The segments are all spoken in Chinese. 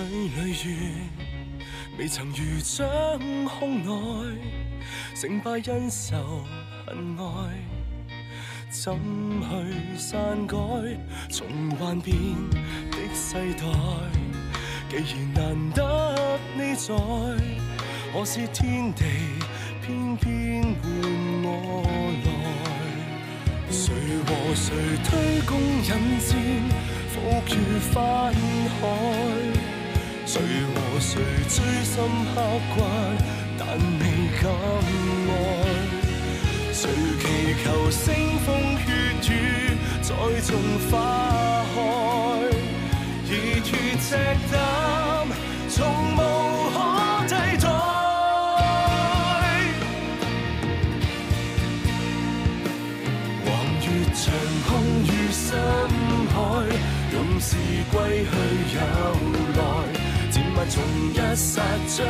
水裏月，未曾如掌控愛，成敗因仇恨愛，怎去篡改？從幻變的世代，既然難得你在，何事天地偏偏換我來？誰和誰推弓引箭？ 風雨翻海，誰和誰追心刻骨，但未敢愛。誰祈求腥風血雨再種花開，熱血赤膽從無可替代。橫越長空與深海。 勇士歸去有來，漸密從一剎張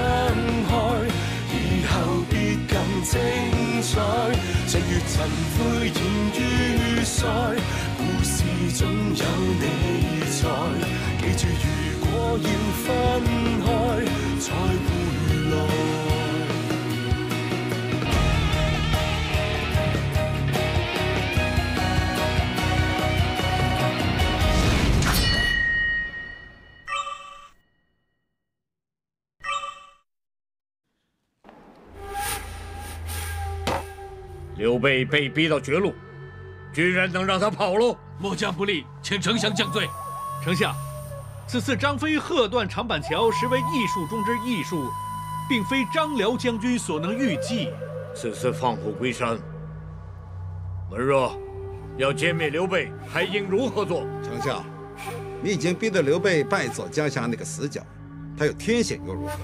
開，以後必更精彩。歲月塵灰掩於腮，故事總有你在。記住，如果要分開，再回來。 刘备被逼到绝路，居然能让他跑喽！末将不利，请丞相降罪。丞相，此次张飞喝断长板桥，实为艺术中之艺术，并非张辽将军所能预计。此次放虎归山，文若要歼灭刘备，还应如何做？丞相，你已经逼得刘备败走江夏那个死角，他有天险又如何？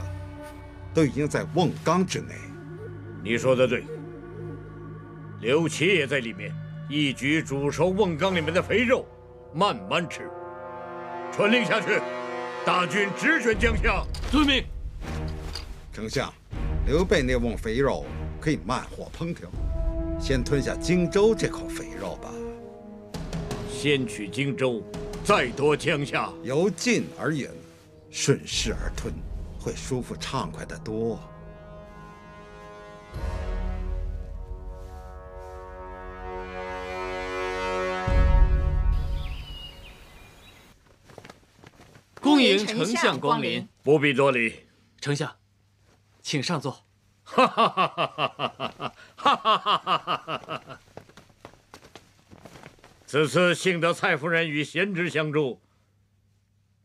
都已经在瓮缸之内。你说的对。 刘琦也在里面，一举煮熟瓮缸里面的肥肉，慢慢吃。传令下去，大军直选江夏。遵命。丞相，刘备那瓮肥肉可以慢火烹调，先吞下荆州这口肥肉吧。先取荆州，再夺江夏。由近而远，顺势而吞，会舒服畅快得多。 恭迎丞相光临，不必多礼。丞相，请上座。哈哈哈哈哈！哈！此次幸得蔡夫人与贤侄相助，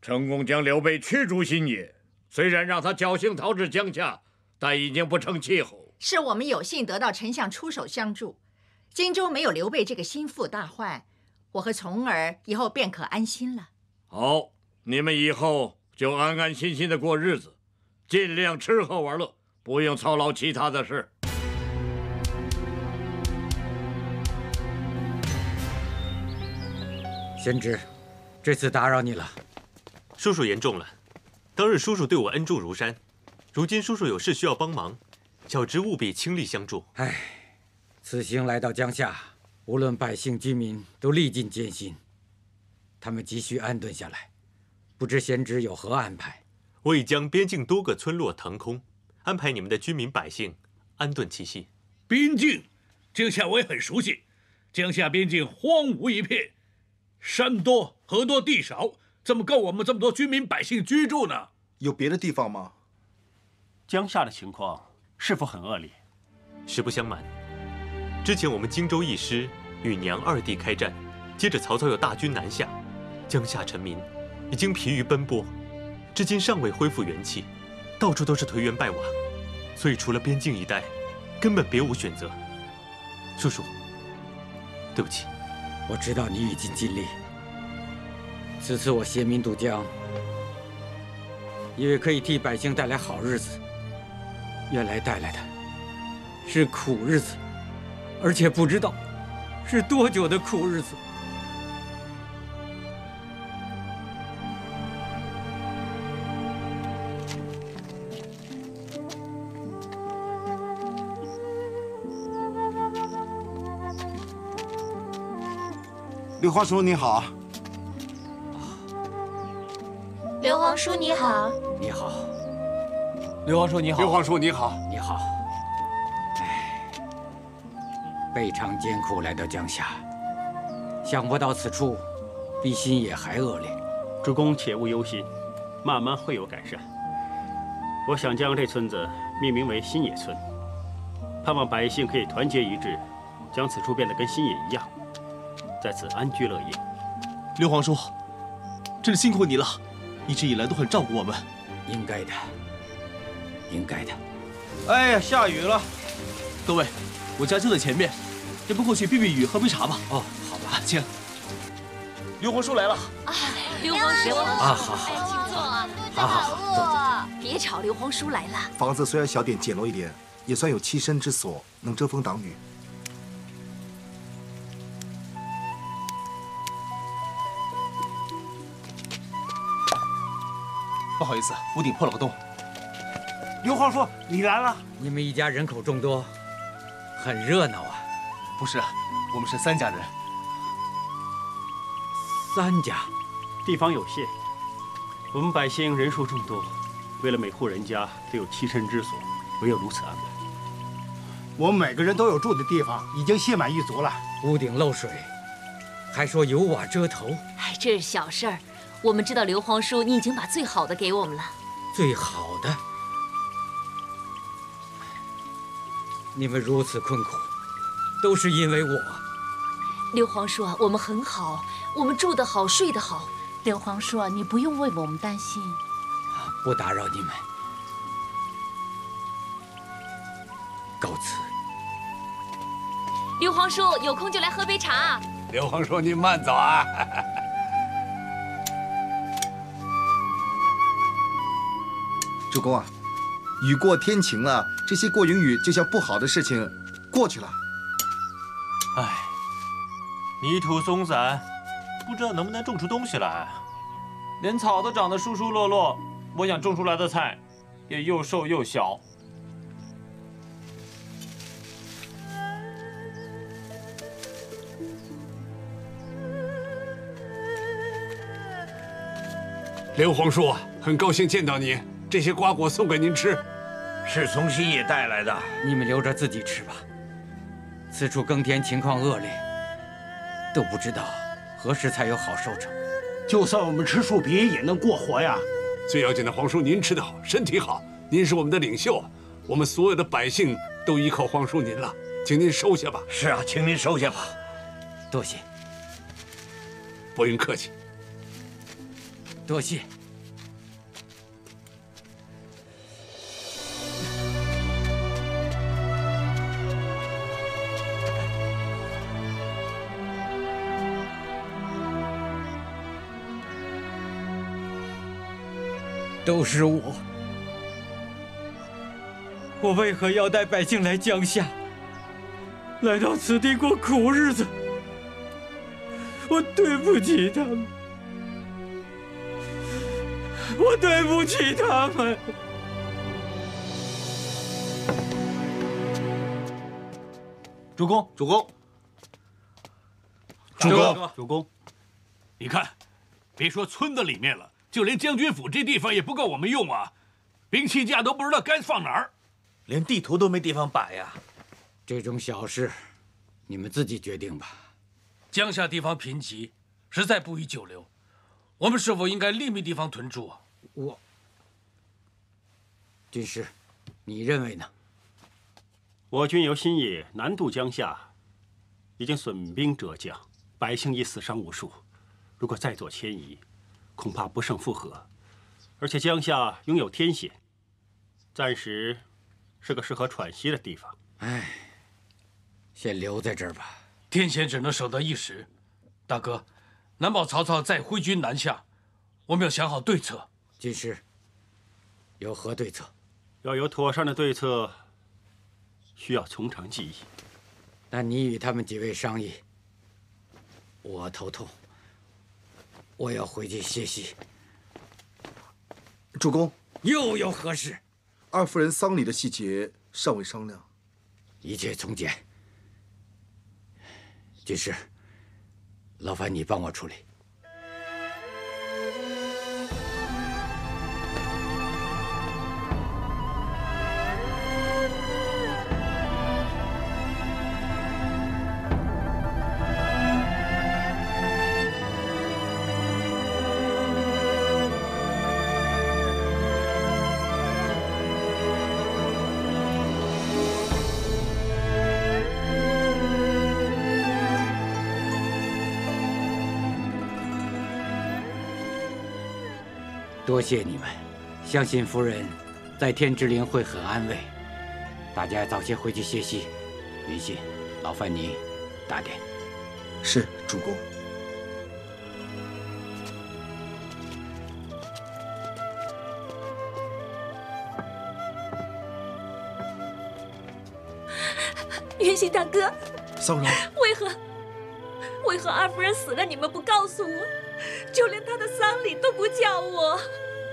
成功将刘备驱逐新野。虽然让他侥幸逃至江夏，但已经不成气候。是我们有幸得到丞相出手相助，荆州没有刘备这个心腹大患，我和重儿以后便可安心了。好。 你们以后就安安心心的过日子，尽量吃喝玩乐，不用操劳其他的事。贤侄，这次打扰你了。叔叔言重了，当日叔叔对我恩重如山，如今叔叔有事需要帮忙，小侄务必倾力相助。唉，此行来到江夏，无论百姓居民都历尽艰辛，他们急需安顿下来。 不知贤侄有何安排？我已将边境多个村落腾空，安排你们的居民百姓安顿栖息。边境，江夏我也很熟悉。江夏边境荒芜一片，山多河多地少，怎么够我们这么多居民百姓居住呢？有别的地方吗？江夏的情况是否很恶劣？实不相瞒，之前我们荆州一师与娘二地开战，接着曹操又大军南下，江夏臣民。 已经疲于奔波，至今尚未恢复元气，到处都是颓垣败瓦，所以除了边境一带，根本别无选择。叔叔，对不起，我知道你已经尽力。此次我携民渡江，以为可以替百姓带来好日子，原来带来的是苦日子，而且不知道是多久的苦日子。 刘华叔，你好。刘皇叔你好。你好。刘皇叔你好。刘皇叔你好。你好。哎，倍尝艰苦来到江夏，想不到此处比新野还恶劣。主公且勿忧心，慢慢会有改善。我想将这村子命名为新野村，盼望百姓可以团结一致，将此处变得跟新野一样，在此安居乐业。刘皇叔。 真是辛苦你了，一直以来都很照顾我们。应该的，应该的。哎呀，下雨了，各位，我家就在前面，要不过去避避雨，喝杯茶吧？哦，好吧，请。刘皇叔来了。啊，刘皇叔啊，好好，请坐啊，好好好，坐坐。别吵，刘皇叔来了。房子虽然小点简陋一点，也算有栖身之所，能遮风挡雨。 不好意思，屋顶破了个洞。刘皇叔，你来了。你们一家人口众多，很热闹啊。不是，我们是三家人。三家，地方有限，我们百姓人数众多，为了每户人家都有栖身之所，唯有如此安排。我们每个人都有住的地方，已经心满意足了。屋顶漏水，还说有瓦遮头。哎，这是小事儿。 我们知道刘皇叔，你已经把最好的给我们了。最好的，你们如此困苦，都是因为我。刘皇叔啊，我们很好，我们住得好，睡得好。刘皇叔啊，你不用为我们担心。不打扰你们，告辞。刘皇叔，有空就来喝杯茶。刘皇叔，您慢走啊。 主公啊，雨过天晴了，这些过云雨就像不好的事情过去了。哎，泥土松散，不知道能不能种出东西来。连草都长得疏疏落落，我想种出来的菜也又瘦又小。刘皇叔，很高兴见到你。 这些瓜果送给您吃，是从新野带来的，你们留着自己吃吧。此处耕田情况恶劣，都不知道何时才有好收成。就算我们吃树皮也能过活呀。最要紧的，皇叔您吃得好，身体好，您是我们的领袖，我们所有的百姓都依靠皇叔您了，请您收下吧。是啊，请您收下吧，多谢。不用客气，多谢。 都是我，我为何要带百姓来江夏，来到此地过苦日子？我对不起他们，我对不起他们。主公，主公，主公，主公，你看，别说村子里面了。 就连将军府这地方也不够我们用啊，兵器架都不知道该放哪儿，连地图都没地方摆呀。这种小事，你们自己决定吧。江夏地方贫瘠，实在不宜久留，我们是否应该另觅地方屯驻啊？我，军师，你认为呢？我军由新野南渡江夏，已经损兵折将，百姓已死伤无数，如果再做迁移， 恐怕不胜负荷，而且江夏拥有天险，暂时是个适合喘息的地方。哎，先留在这儿吧。天险只能守得一时，大哥，难保曹操再挥军南下，我们要想好对策。军师，有何对策？要有妥善的对策，需要从长计议。那你与他们几位商议。我头痛。 我要回去歇息。主公，又有何事？二夫人丧礼的细节尚未商量，一切从简。军师，劳烦你帮我处理。多谢你们，相信夫人在天之灵会很安慰。大家早些回去歇息。云溪，劳烦你打点。是，主公。 云溪大哥，骚扰！为何二夫人死了你们不告诉我，就连她的丧礼都不叫我？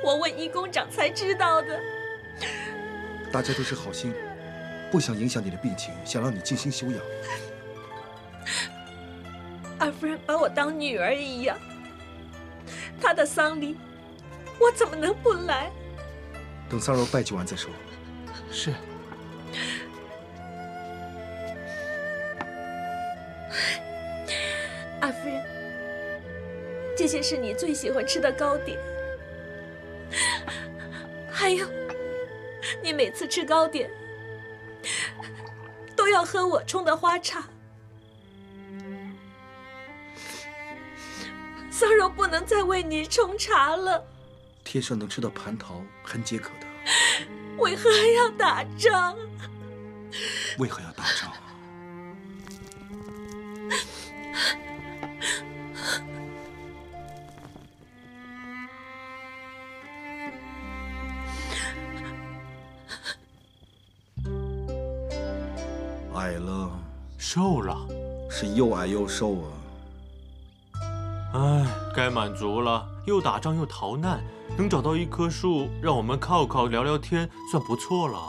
我问一公长才知道的。大家都是好心，不想影响你的病情，想让你静心休养。二夫人把我当女儿一样，她的丧礼我怎么能不来？等骚扰拜祭完再说。是。 二夫人，这些是你最喜欢吃的糕点，还有，你每次吃糕点都要喝我冲的花茶。骚扰不能再为你冲茶了。天上能吃到蟠桃，很解渴的。为何还要打仗？为何要打仗？ 矮了，瘦了，是又矮又瘦啊！哎，该满足了。又打仗又逃难，能找到一棵树让我们靠靠聊聊天，算不错了。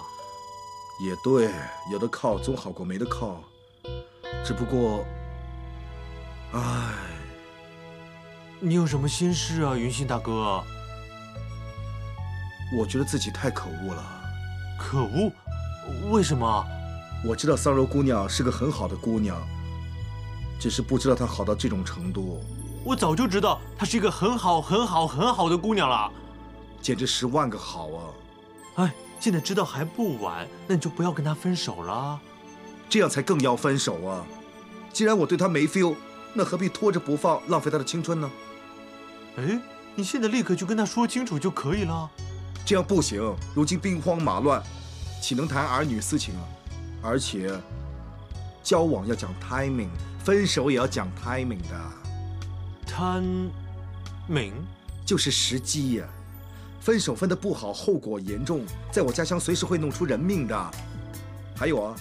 也对，有的靠总好过没得靠。只不过，哎，你有什么心事啊，云溪大哥？我觉得自己太可恶了。可恶？为什么？ 我知道桑柔姑娘是个很好的姑娘，只是不知道她好到这种程度。我早就知道她是一个很好的姑娘了，简直10万个好啊！哎，现在知道还不晚，那你就不要跟她分手了，这样才更要分手啊！既然我对她没 feel， 那何必拖着不放，浪费她的青春呢？哎，你现在立刻就跟她说清楚就可以了。这样不行，如今兵荒马乱，岂能谈儿女私情啊？ 而且，交往要讲 timing， 分手也要讲 timing 的。timing 就是时机呀。分手分得不好，后果严重，在我家乡随时会弄出人命的。还有啊，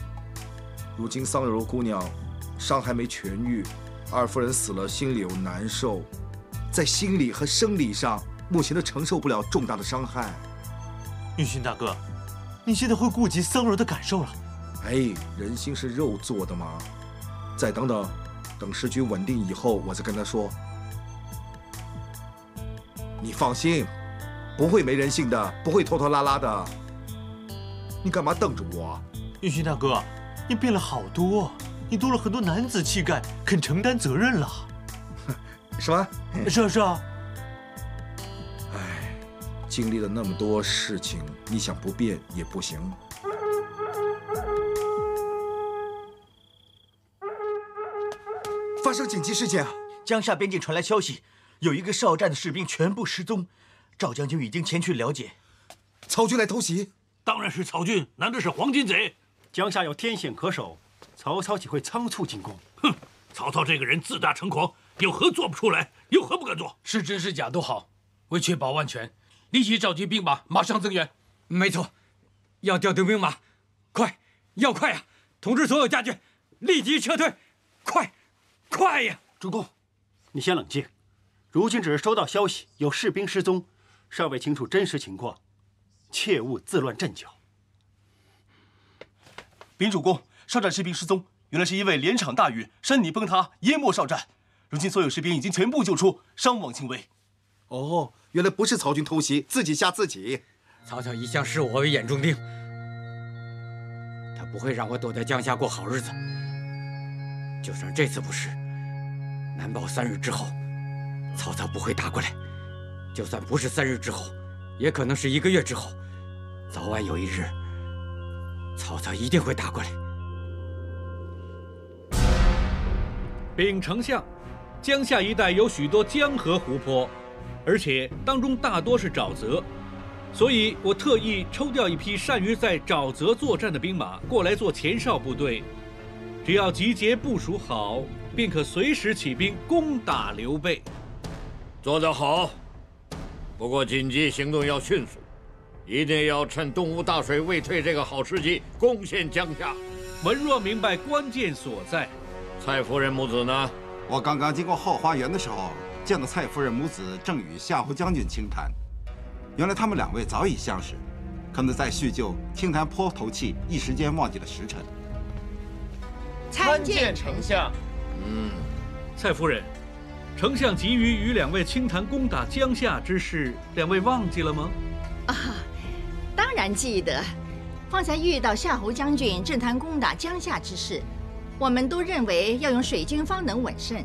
如今桑柔姑娘伤还没痊愈，二夫人死了，心里有难受，在心理和生理上，目前都承受不了重大的伤害。玉心大哥，你现在会顾及桑柔的感受了。 哎，人心是肉做的嘛，再等等，等时局稳定以后，我再跟他说。你放心，不会没人性的，不会拖拖拉拉的。你干嘛瞪着我？玉勋大哥，你变了好多，你多了很多男子气概，肯承担责任了。什么？是啊，是啊。哎，经历了那么多事情，你想不变也不行。 发生紧急事件啊！江夏边境传来消息，有一个哨站的士兵全部失踪。赵将军已经前去了解，曹军来偷袭，当然是曹军，难道是黄金贼？江夏有天险可守，曹操岂会仓促进攻？哼！曹操这个人自大成狂，有何做不出来？有何不敢做？是真是假都好，为确保万全，立即召集兵马，马上增援。没错，要调动兵马，快，要快呀！通知所有家军，立即撤退，快！ 快呀，主公，你先冷静。如今只是收到消息有士兵失踪，尚未清楚真实情况，切勿自乱阵脚。禀主公，哨站士兵失踪，原来是因为连场大雨，山泥崩塌，淹没哨站。如今所有士兵已经全部救出，伤亡轻微。哦，原来不是曹军偷袭，自己吓自己。曹操一向视我为眼中钉，他不会让我躲在江夏过好日子。 就算这次不是，难保3日之后，曹操不会打过来。就算不是3日之后，也可能是1个月之后。早晚有一日，曹操一定会打过来。禀丞相，江夏一带有许多江河湖泊，而且当中大多是沼泽，所以我特意抽调一批善于在沼泽作战的兵马过来做前哨部队。只要集结部署好，便可随时起兵攻打刘备。做得好，不过紧急行动要迅速，一定要趁东吴大水未退这个好时机攻陷江夏。文若明白关键所在。蔡夫人母子呢？我刚刚经过后花园的时候。 见到蔡夫人母子正与夏侯将军倾谈，原来他们两位早已相识，可能在叙旧倾谈颇投契，一时间忘记了时辰。参见丞相。蔡夫人，丞相急于与两位倾谈攻打江夏之事，两位忘记了吗？啊，当然记得。方才遇到夏侯将军正谈攻打江夏之事，我们都认为要用水军方能稳胜，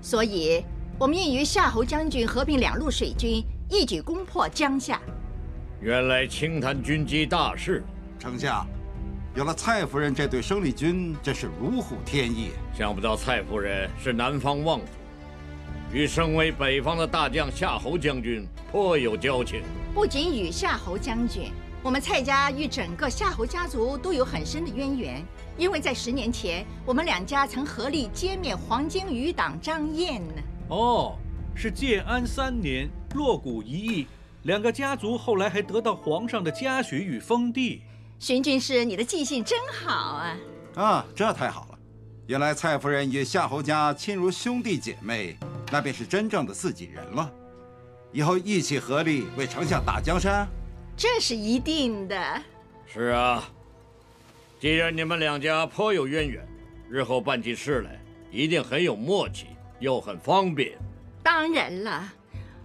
所以。 我们应与夏侯将军合并两路水军，一举攻破江夏。原来清谈军机大事，丞相，有了蔡夫人这对生力军，真是如虎添翼。想不到蔡夫人是南方望族，与身为北方的大将夏侯将军颇有交情。不仅与夏侯将军，我们蔡家与整个夏侯家族都有很深的渊源。 因为在10年前，我们两家曾合力歼灭黄巾余党张燕呢。哦，是建安3年洛谷一役，两个家族后来还得到皇上的嘉许与封地。荀军师，你的记性真好啊！啊，这太好了！原来蔡夫人与夏侯家亲如兄弟姐妹，那便是真正的自己人了。以后一起合力为丞相打江山，这是一定的。是啊。 既然你们两家颇有渊源，日后办起事来一定很有默契，又很方便。当然了，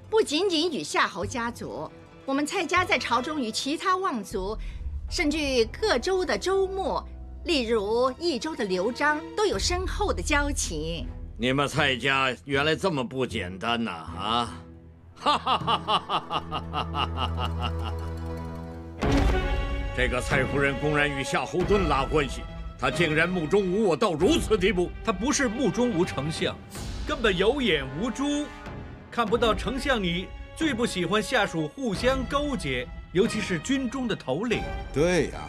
不仅仅与夏侯家族，我们蔡家在朝中与其他望族，甚至各州的州牧，例如益州的刘璋，都有深厚的交情。你们蔡家原来这么不简单呐！啊，哈哈哈哈哈哈！ 这个蔡夫人公然与夏侯惇拉关系，她竟然目中无我到如此地步。她不是目中无丞相，根本有眼无珠，看不到丞相你最不喜欢下属互相勾结，尤其是军中的头领。对呀，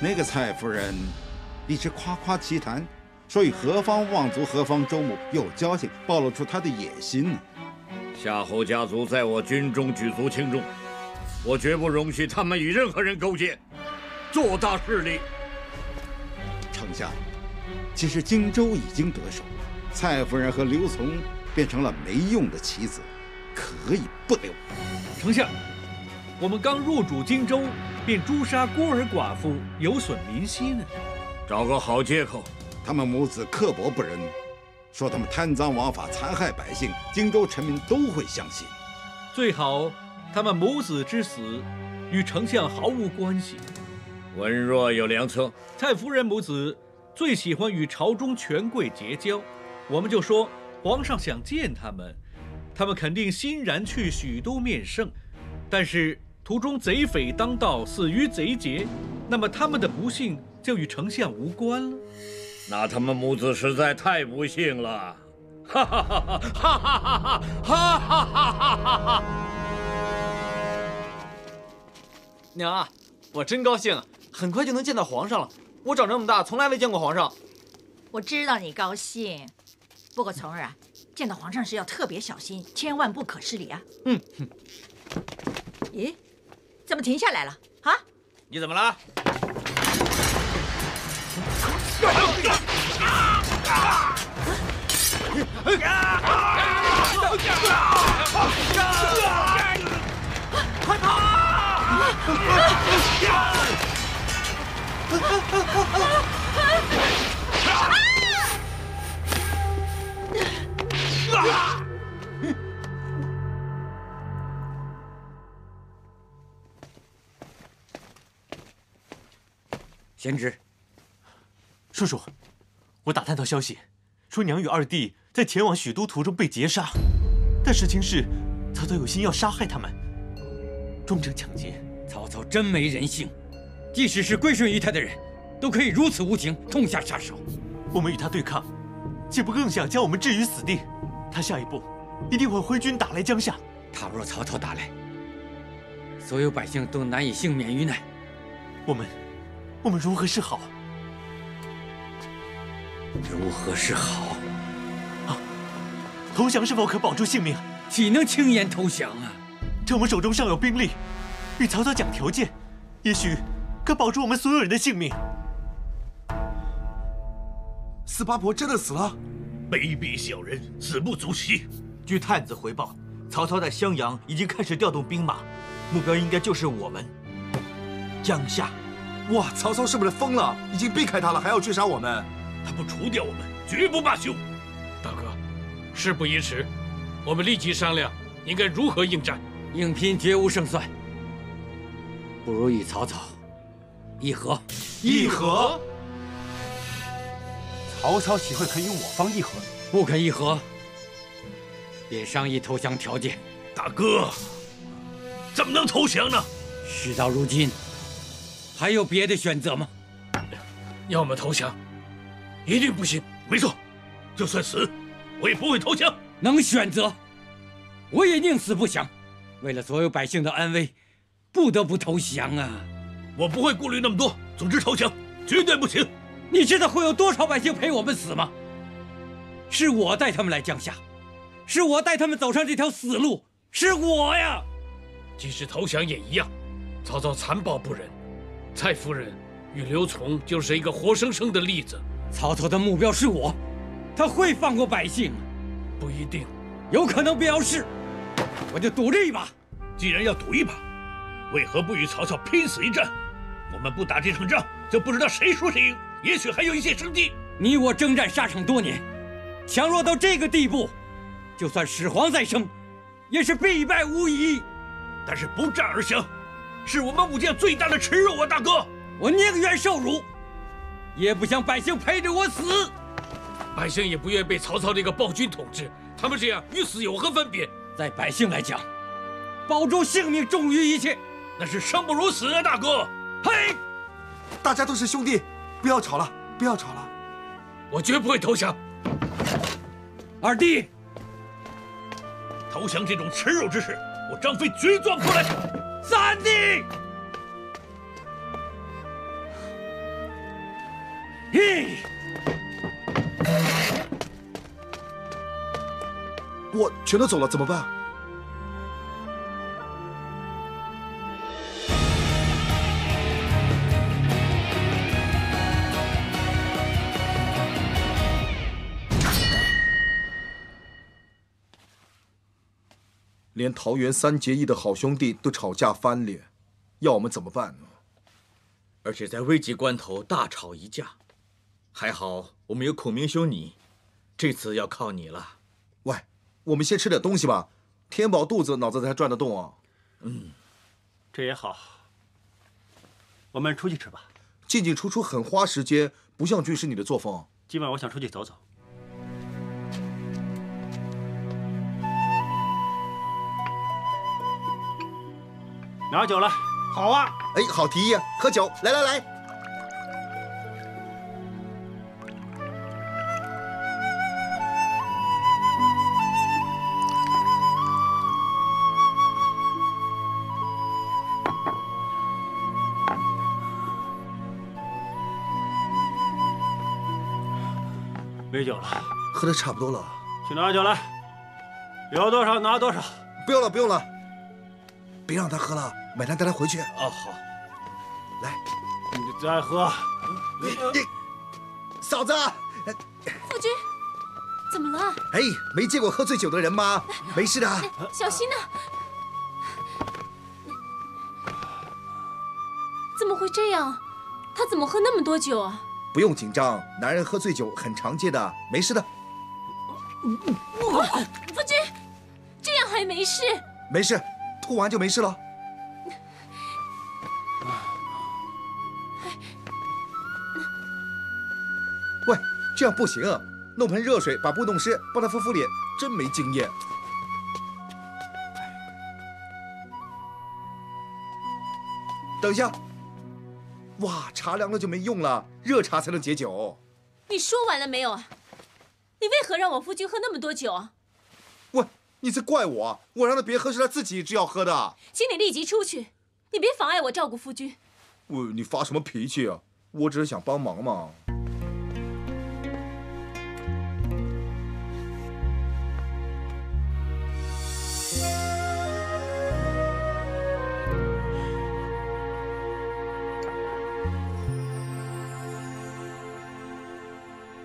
那个蔡夫人一直夸夸其谈，说与何方望族、何方州牧有交情，暴露出她的野心呢。夏侯家族在我军中举足轻重。 我绝不容许他们与任何人勾结，做大势力。丞相，其实荆州已经得手，蔡夫人和刘琮变成了没用的棋子，可以不留。丞相，我们刚入主荆州，便诛杀孤儿寡妇，有损民心呢。找个好借口。他们母子刻薄不仁，说他们贪赃枉法，残害百姓，荆州臣民都会相信。最好。 他们母子之死，与丞相毫无关系。文若有良策，蔡夫人母子最喜欢与朝中权贵结交，我们就说皇上想见他们，他们肯定欣然去许都面圣。但是途中贼匪当道，死于贼劫，那么他们的不幸就与丞相无关了。那他们母子实在太不幸了！哈哈哈哈哈哈哈哈！ 娘啊，我真高兴，很快就能见到皇上了。我长这么大，从来未见过皇上。我知道你高兴，不过从儿啊，见到皇上时要特别小心，千万不可失礼啊。嗯。咦，怎么停下来了？啊？你怎么了？快跑！ 贤侄，叔叔，我打探到消息，说娘与二弟在前往许都途中被劫杀，但事情是曹操有心要杀害他们，专程抢劫。 曹操真没人性，即使是归顺于他的人，都可以如此无情，痛下杀手。我们与他对抗，岂不更想将我们置于死地？他下一步一定会挥军打来江夏，倘若曹操打来，所有百姓都难以幸免于难。我们如何是好？如何是好？啊！投降是否可保住性命？岂能轻言投降啊！这我们手中尚有兵力，与曹操讲条件，也许可保住我们所有人的性命。四八婆真的死了？卑鄙小人，死不足惜。据探子回报，曹操在襄阳已经开始调动兵马，目标应该就是我们江夏。哇！曹操是不是疯了？已经避开他了，还要追杀我们？他不除掉我们，绝不罢休。大哥，事不宜迟，我们立即商量应该如何应战。硬拼绝无胜算，不如与曹操议和。议和？曹操岂会肯与我方议和？不肯议和，便商议投降条件。大哥，怎么能投降呢？事到如今，还有别的选择吗？要么投降，一定不行。没错，就算死，我也不会投降。能选择，我也宁死不降。为了所有百姓的安危，不得不投降啊！我不会顾虑那么多，总之投降绝对不行。你知道会有多少百姓陪我们死吗？是我带他们来江夏，是我带他们走上这条死路，是我呀！即使投降也一样。曹操残暴不仁，蔡夫人与刘琮就是一个活生生的例子。曹操的目标是我，他会放过百姓吗？不一定，有可能表示。我就赌这一把。既然要赌一把，为何不与曹操拼死一战？我们不打这场仗，就不知道谁输谁赢，也许还有一线生机。你我征战沙场多年，强弱到这个地步，就算始皇再生，也是必败无疑。但是不战而降，是我们武将最大的耻辱啊，大哥！我宁愿受辱，也不想百姓陪着我死。百姓也不愿被曹操这个暴君统治，他们这样与死有何分别？在百姓来讲，保住性命重于一切，那是生不如死啊，大哥！嘿，大家都是兄弟，不要吵了，不要吵了，我绝不会投降。二弟，投降这种耻辱之事，我张飞绝做不来。三弟，嘿，我全都走了，怎么办？连桃园三结义的好兄弟都吵架翻脸，要我们怎么办呢？而且在危急关头大吵一架，还好我们有孔明兄你，这次要靠你了。喂，我们先吃点东西吧，填饱肚子，脑子才转得动啊。嗯，这也好。我们出去吃吧。进进出出很花时间，不像军师你的作风。今晚我想出去走走。拿酒来。好啊。哎，好提议啊，喝酒！来来来。没酒了，喝的差不多了，去拿酒来，有多少拿多少。不用了，不用了，别让他喝了，买单带他回去。哦，好，来，你再喝。你，嫂子，夫君，怎么了？哎，没见过喝醉酒的人吗？没事的，小心呐。怎么会这样？他怎么喝那么多酒啊？不用紧张，男人喝醉酒很常见的，没事的。夫君，这样还没事？没事，吐完就没事了。喂，这样不行啊，弄盆热水把布弄湿，帮他敷敷脸，真没经验。等一下。哇，茶凉了就没用了，热茶才能解酒。你说完了没有啊？你为何让我夫君喝那么多酒啊？喂，你是怪我？我让他别喝是他自己一直要喝的。请你立即出去，你别妨碍我照顾夫君。我，你发什么脾气啊？我只是想帮忙嘛。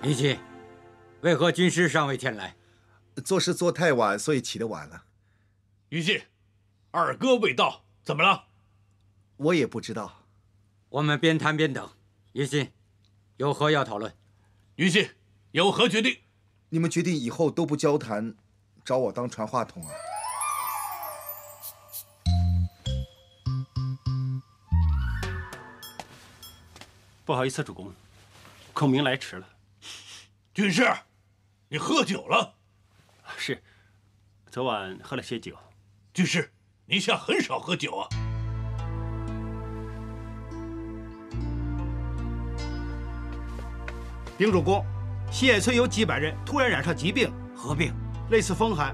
李琦，为何军师尚未前来？做事做太晚，所以起得晚了。于禁，二哥未到，怎么了？我也不知道。我们边谈边等。于禁，有何要讨论？于禁，有何决定？你们决定以后都不交谈，找我当传话筒啊？不好意思，主公，孔明来迟了。 军师，你喝酒了？是，昨晚喝了些酒。军师，你一向很少喝酒啊。禀主公，西野村有几百人突然染上疾病，何病？类似风寒，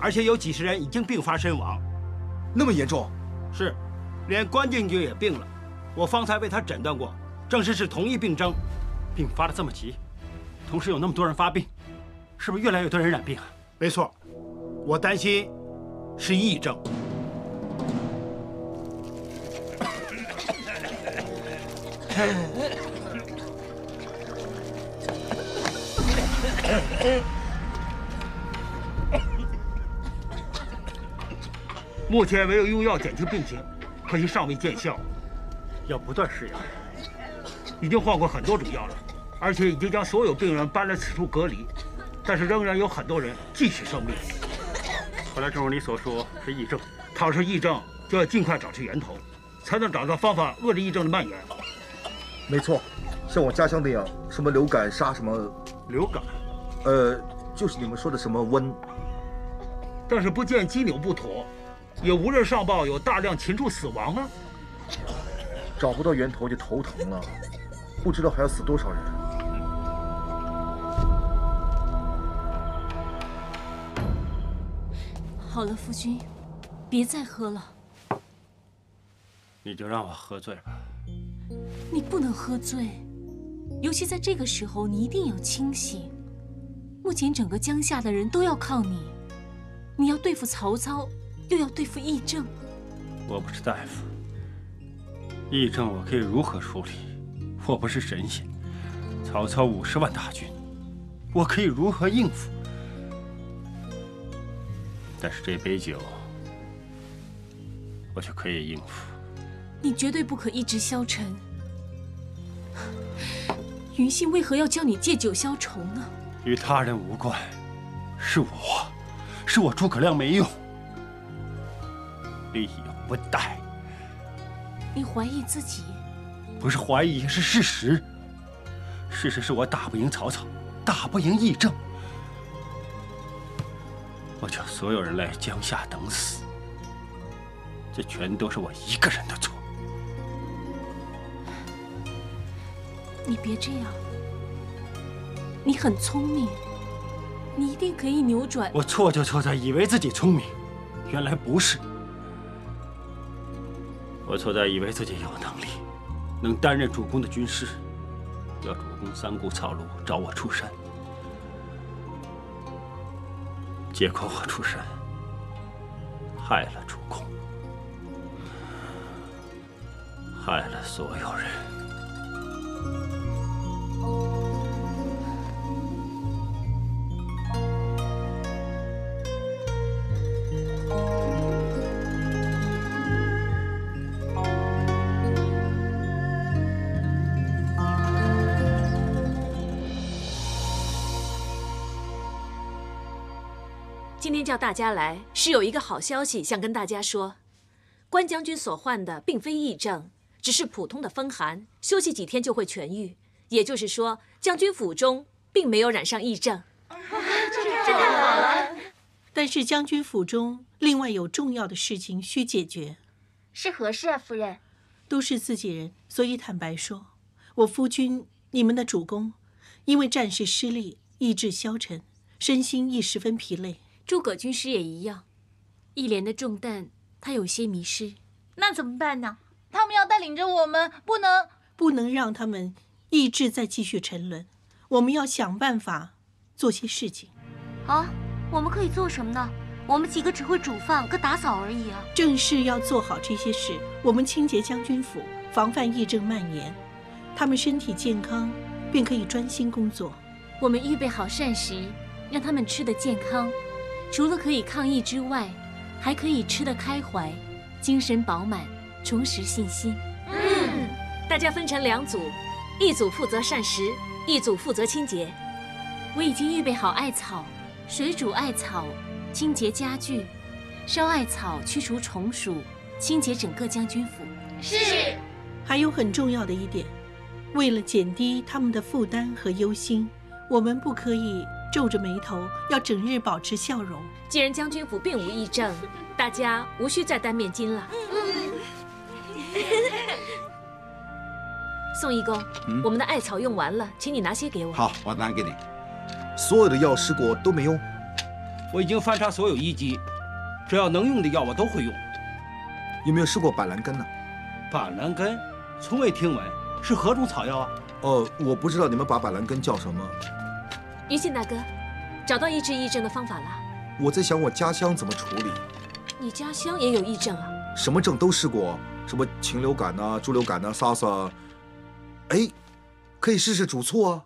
而且有几十人已经病发身亡。那么严重？是，连关将军也病了。我方才为他诊断过，证实是同一病症。病发得这么急。 同时有那么多人发病，是不是越来越多人染病啊？没错，我担心是疫症。目前唯有用药减轻病情，可惜尚未见效，要不断施药。已经换过很多种药了。 而且已经将所有病人搬来此处隔离，但是仍然有很多人继续生病。后来正如你所说是疫症，倘是疫症，就要尽快找出源头，才能找到方法遏制疫症的蔓延。没错，像我家乡那样，什么流感杀什么流感，就是你们说的什么瘟。但是不见鸡柳不妥，也无人上报有大量禽畜死亡啊。找不到源头就头疼了，不知道还要死多少人。 好了，夫君，别再喝了。你就让我喝醉吧。你不能喝醉，尤其在这个时候，你一定要清醒。目前整个江夏的人都要靠你，你要对付曹操，又要对付疫症。我不是大夫，疫症我可以如何处理？我不是神仙。曹操50万大军，我可以如何应付？ 但是这杯酒，我就可以应付。你绝对不可一直消沉。云信为何要教你借酒消愁呢？与他人无关，是我诸葛亮没用，利有不逮。你怀疑自己？不是怀疑，是事实。事实是我打不赢曹操，打不赢议政。 我叫所有人来江夏等死，这全都是我一个人的错。你别这样，你很聪明，你一定可以扭转。我错就错在以为自己聪明，原来不是。我错在以为自己有能力，能担任主公的军师，要主公三顾草庐找我出山。 结果我出山，害了主公，害了所有人。叫大家来是有一个好消息想跟大家说，关将军所患的并非疫症，只是普通的风寒，休息几天就会痊愈。也就是说，将军府中并没有染上疫症，这太好了。但是将军府中另外有重要的事情需解决，是何事啊，夫人？都是自己人，所以坦白说，我夫君，你们的主公，因为战事失利，意志消沉，身心亦十分疲累。诸葛军师也一样。一连的重担，他有些迷失。那怎么办呢？他们要带领着我们，不能让他们意志再继续沉沦。我们要想办法做些事情。啊，我们可以做什么呢？ 我们几个只会煮饭跟打扫而已啊！正是要做好这些事，我们清洁将军府，防范疫症蔓延。他们身体健康，便可以专心工作。我们预备好膳食，让他们吃得健康。除了可以抗疫之外，还可以吃得开怀，精神饱满，重拾信心。嗯，大家分成两组，一组负责膳食，一组负责清洁。我已经预备好艾草，水煮艾草。 清洁家具，烧艾草驱除虫鼠，清洁整个将军府。是。还有很重要的一点，为了减低他们的负担和忧心，我们不可以皱着眉头，要整日保持笑容。既然将军府并无疫症，大家无需再担面巾了。嗯。宋义公，我们的艾草用完了，请你拿些给我。好，我拿给你。所有的药试过都没用。 我已经翻查所有医籍，只要能用的药我都会用。有没有试过板蓝根呢？板蓝根，从未听闻，是何种草药啊？我不知道你们把板蓝根叫什么。于信大哥，找到医治疫症的方法了。我在想我家乡怎么处理。你家乡也有疫症啊？什么症都试过，什么禽流感呐、猪流感呐、SARS。哎，可以试试煮醋啊。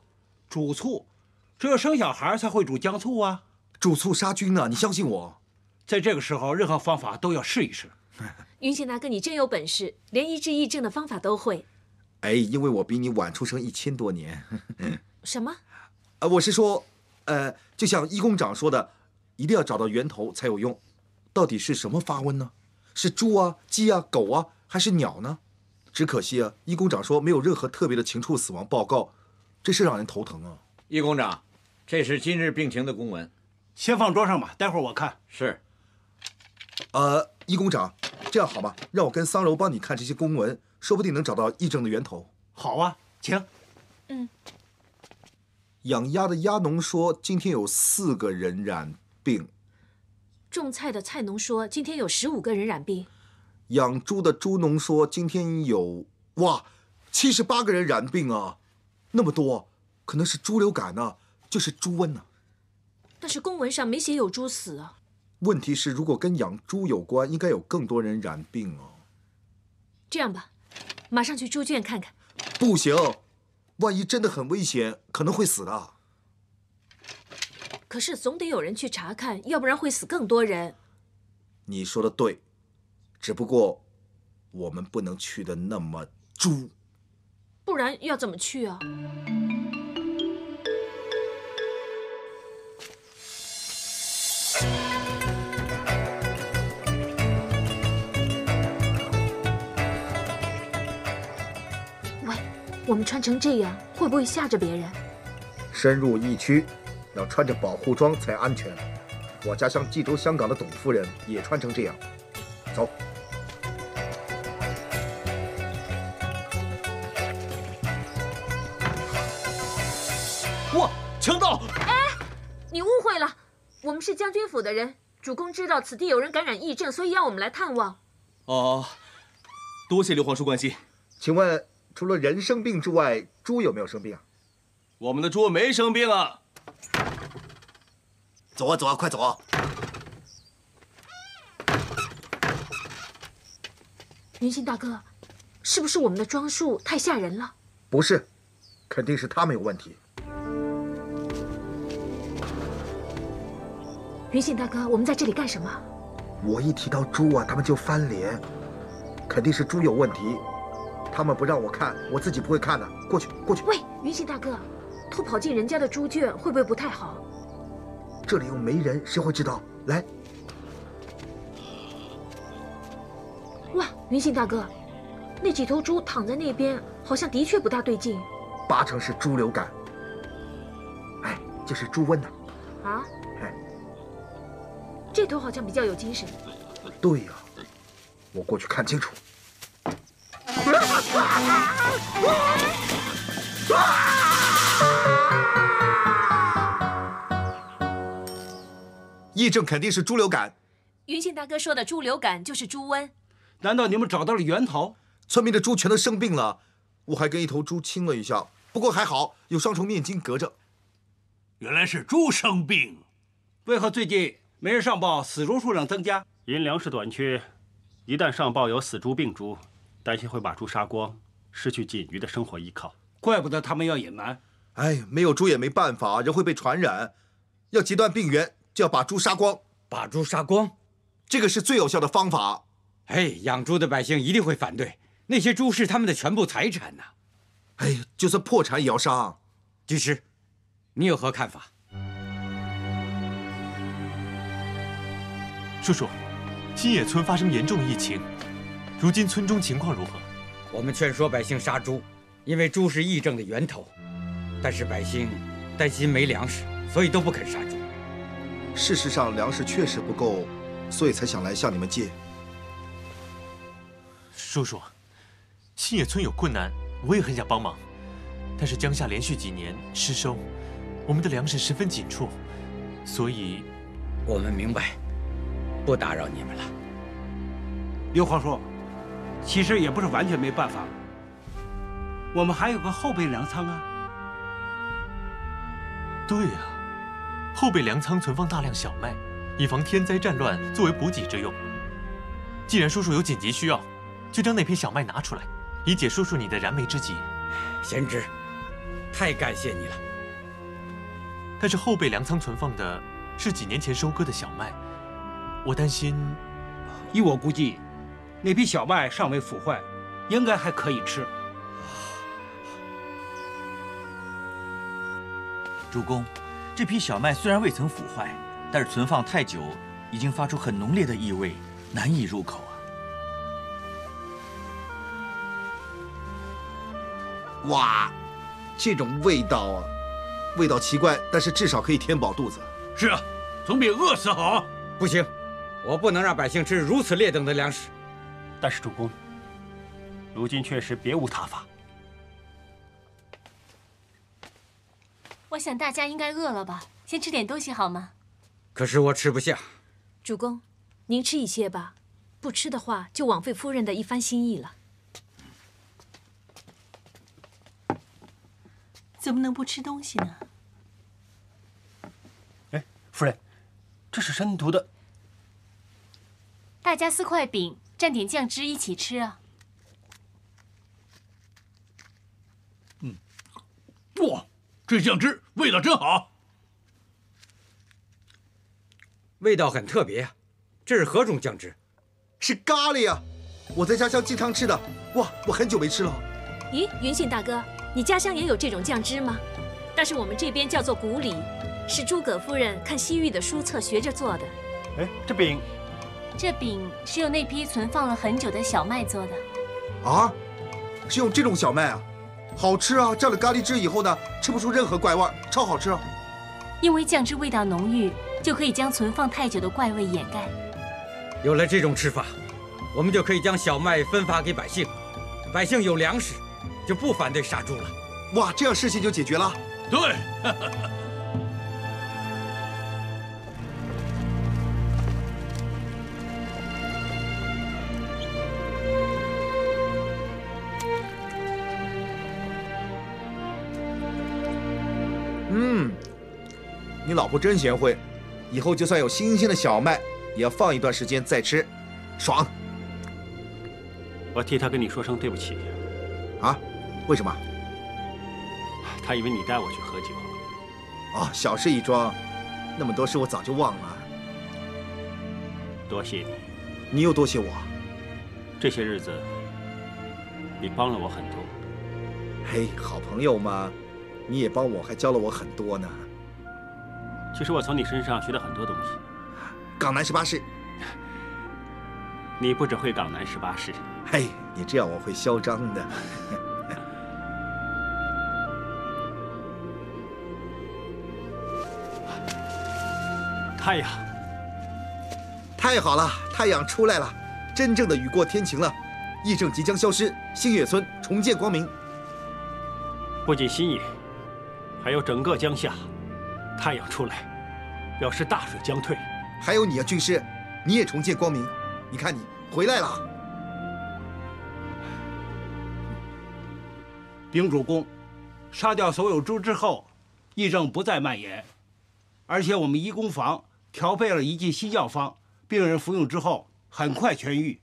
煮醋，只有生小孩才会煮姜醋啊。 煮醋杀菌呢，你相信我。在这个时候，任何方法都要试一试。云锦大哥，你真有本事，连医治疫症的方法都会。哎，因为我比你晚出生1000多年。什么？我是说，就像医工长说的，一定要找到源头才有用。到底是什么发瘟呢？是猪啊、鸡啊、狗啊，还是鸟呢？只可惜啊，医工长说没有任何特别的禽畜死亡报告，这是让人头疼啊。医工长，这是今日病情的公文。 先放桌上吧，待会儿我看。是。医工长，这样好吗？让我跟桑柔帮你看这些公文，说不定能找到疫症的源头。好啊，请。嗯。养鸭的鸭农说，今天有4个人染病。种菜的菜农说，今天有15个人染病。养猪的猪农说，今天有哇，78个人染病啊，那么多，可能是猪流感呢、啊，就是猪瘟呢、啊。 但是公文上没写有猪死啊。问题是，如果跟养猪有关，应该有更多人染病哦。这样吧，马上去猪圈看看。不行，万一真的很危险，可能会死的。可是总得有人去查看，要不然会死更多人。你说的对，只不过我们不能去的那么猪。不然要怎么去啊？ 喂，我们穿成这样会不会吓着别人？深入疫区，要穿着保护装才安全。我家乡济州香港的董夫人也穿成这样。走。哇，强盗！哎，你误会了。 我们是将军府的人，主公知道此地有人感染疫症，所以要我们来探望。哦，多谢刘皇叔关心。请问，除了人生病之外，猪有没有生病啊？我们的猪没生病啊。走啊走啊，快走啊！云信大哥，是不是我们的装束太吓人了？不是，肯定是他们有问题。 云信大哥，我们在这里干什么？我一提到猪啊，他们就翻脸，肯定是猪有问题。他们不让我看，我自己不会看的。过去，过去。喂，云信大哥，偷跑进人家的猪圈会不会不太好？这里又没人，谁会知道？来。哇，云信大哥，那几头猪躺在那边，好像的确不大对劲。8成是猪流感。哎，这是猪瘟呢。啊？ 这头好像比较有精神。对呀、啊，我过去看清楚。癔症肯定是猪流感。云信大哥说的猪流感就是猪瘟。难道你们找到了源头？村民的猪全都生病了，我还跟一头猪亲了一下，不过还好有双重面巾隔着。原来是猪生病，为何最近没人上报死猪数量增加？因粮食短缺，一旦上报有死猪病猪，担心会把猪杀光，失去仅余的生活依靠。怪不得他们要隐瞒。哎，没有猪也没办法，人会被传染。要截断病源，就要把猪杀光。把猪杀光，这个是最有效的方法。哎，养猪的百姓一定会反对。 那些猪是他们的全部财产呐！哎，就算破产也要杀。居士，你有何看法？叔叔，新野村发生严重疫情，如今村中情况如何？我们劝说百姓杀猪，因为猪是疫症的源头。但是百姓担心没粮食，所以都不肯杀猪。事实上，粮食确实不够，所以才想来向你们借。叔叔。 新野村有困难，我也很想帮忙，但是江夏连续几年失收，我们的粮食十分紧促，所以我们明白，不打扰你们了。刘皇叔，其实也不是完全没办法，我们还有个后备粮仓啊。对啊，后备粮仓存放大量小麦，以防天灾战乱，作为补给之用。既然叔叔有紧急需要，就将那批小麦拿出来。 以解叔叔你的燃眉之急，贤侄，太感谢你了。但是后备粮仓存放的是几年前收割的小麦，我担心。依我估计，那批小麦尚未腐坏，应该还可以吃。主公，这批小麦虽然未曾腐坏，但是存放太久，已经发出很浓烈的异味，难以入口。 哇，这种味道啊，味道奇怪，但是至少可以填饱肚子。是啊，总比饿死好。不行，我不能让百姓吃如此劣等的粮食。但是主公，如今确实别无他法。我想大家应该饿了吧，先吃点东西好吗？可是我吃不下。主公，您吃一些吧，不吃的话就枉费夫人的一番心意了。 怎么能不吃东西呢？哎，夫人，这是申屠的。大家撕块饼，蘸点酱汁一起吃啊。嗯，哇，这酱汁味道真好，味道很特别啊。这是何种酱汁？是咖喱啊！我在家乡进汤吃的。哇，我很久没吃了。咦，云信大哥。 你家乡也有这种酱汁吗？但是我们这边叫做骨里，是诸葛夫人看西域的书册学着做的。哎，这饼，这饼是用那批存放了很久的小麦做的。啊，是用这种小麦啊，好吃啊！蘸了咖喱汁以后呢，吃不出任何怪味，超好吃啊！因为酱汁味道浓郁，就可以将存放太久的怪味掩盖。有了这种吃法，我们就可以将小麦分发给百姓，百姓有粮食。 就不反对杀猪了，哇，这样事情就解决了。对，嗯，你老婆真贤惠，以后就算有新鲜的小麦，也要放一段时间再吃，爽。我替她跟你说声对不起。啊？ 为什么？他以为你带我去喝酒。哦，小事一桩，那么多事我早就忘了。多谢你，你又多谢我。这些日子，你帮了我很多。嘿，好朋友嘛，你也帮我，还教了我很多呢。其实我从你身上学了很多东西。港南十八式。你不只会港南十八式。嘿，你这样我会嚣张的。太阳，太好了，太阳出来了，真正的雨过天晴了，疫症即将消失，新野村重见光明。不仅新野，还有整个江夏，太阳出来，表示大水将退，还有你啊，军师，你也重见光明。你看你回来了。禀主公，杀掉所有猪之后，疫症不再蔓延，而且我们医工坊调配了一剂新药方，病人服用之后很快痊愈。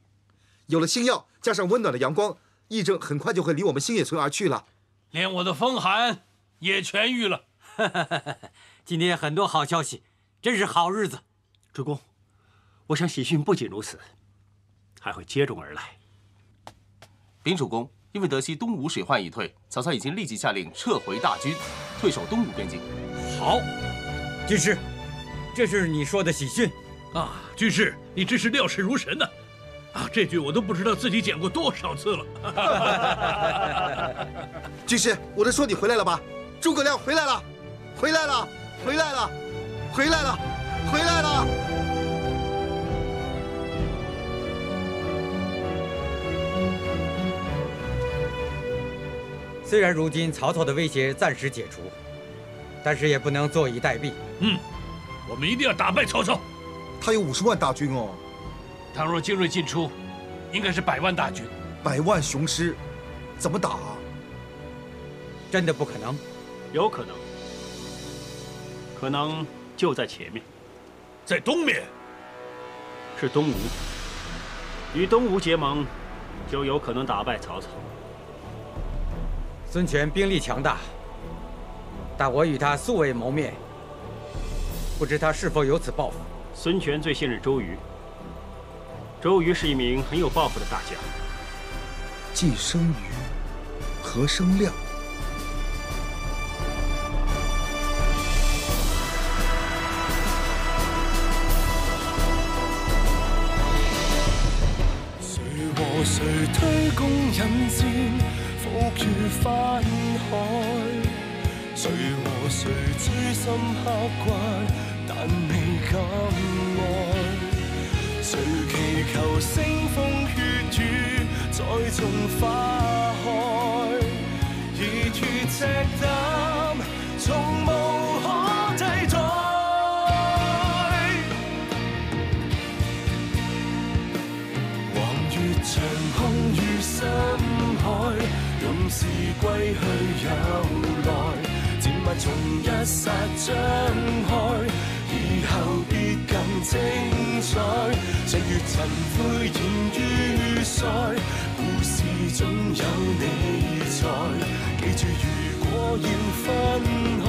有了新药，加上温暖的阳光，疫症很快就会离我们星野村而去了。连我的风寒也痊愈了。今天很多好消息，真是好日子。 主公，我想喜讯不仅如此，还会接踵而来。禀主公，因为得悉东吴水患已退，曹操已经立即下令撤回大军，退守东吴边境。好，军师，这是你说的喜讯啊！军师，你真是料事如神呐！啊，这句我都不知道自己讲过多少次了。军师，我都说你回来了吧？诸葛亮回来了，回来了，回来了，回来了。 回来了！虽然如今曹操的威胁暂时解除，但是也不能坐以待毙。嗯，我们一定要打败曹操。他有50万大军哦。倘若精锐进出，应该是100万大军。100万雄师，怎么打啊？真的不可能？有可能，可能就在前面。 在东面是东吴，与东吴结盟，就有可能打败曹操。孙权兵力强大，但我与他素未谋面，不知他是否有此抱负。孙权最信任周瑜，周瑜是一名很有抱负的大将。既生瑜，何生亮？ 誰推弓引箭，伏於翻海？誰和誰誅心刻骨，但未敢愛。誰祈求腥風血雨，栽種花開？熱血赤膽，從無可替代。 長空與深海，勇士歸去有來。戰馬從一剎張開，以後必更精彩。歲月塵灰掩於水，故事總有你在。記住，如果要分開。